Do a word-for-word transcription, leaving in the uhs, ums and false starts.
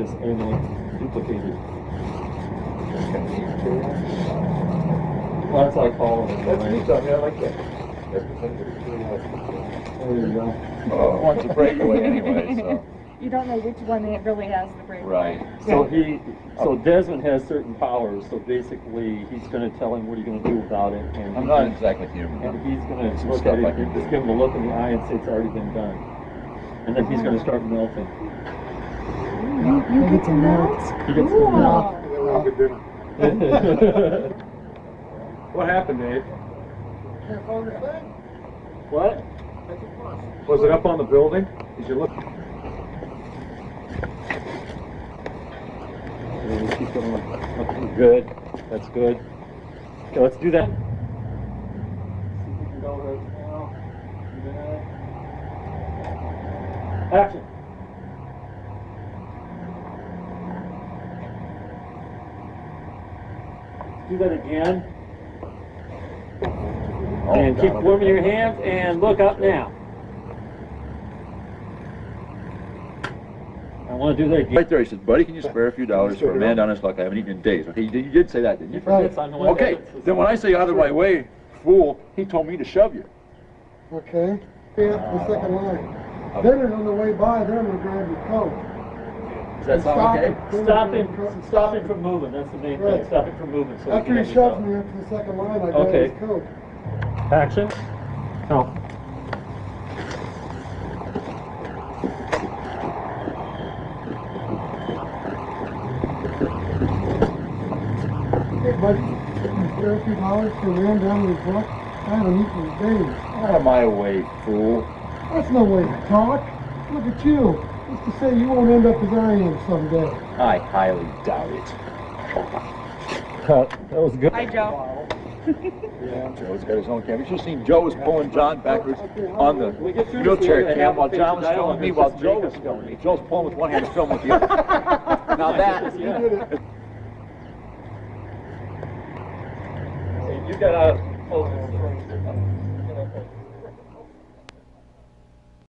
artists are not implicated. Well, that's what I call it. That's right? Neat, I mean, I like that. There you go. Oh, wants a breakaway anyway, so. You don't know which one it really has the breakaway. Right. So he, so Desmond has certain powers. So basically, he's going to tell him what he's going to do about it. And I'm not exactly human. And he's going to look at it, like and just give him a look in the eye and say it's already been done. And then he's going to start melting. You, you get to melt. He gets to melt. What happened, Dave? Can't find the thing. What? Was it up on the building? Did you look? Keep going. Good. That's good. Okay, let's do that. See if we can go right now. Yeah. Action. Do that again. Oh, and God, keep warming your hands and look up now. I want to do that again. Right there, he says, buddy, can you spare a few dollars for a man down his luck I haven't eaten in days? Okay, you did say that, didn't you? Right. Okay, then when I say out of my way, fool, he told me to shove you. Okay. Yeah, the second line. Okay. Then on the way by, then I'm going to grab your coat. Does that sound okay? Stop him, stop him from moving, that's the main thing. Stop him from moving. So after he shoves me after the second line, I grab his coat. Action. No. But there are a few dollars to ram down his butt. I haven't eaten in days. Out of my way, fool. That's no way to talk. Look at you. Just to say you won't end up as I am someday. I highly doubt it. Uh, that was good. Hi, Joe. Yeah, Joe's got his own camera. You should have seen Joe was pulling John backwards on the wheelchair cam while John was filming me, while Joe was filming me. Joe's pulling with one hand and filming with the other. Now that, you did it. You got out of the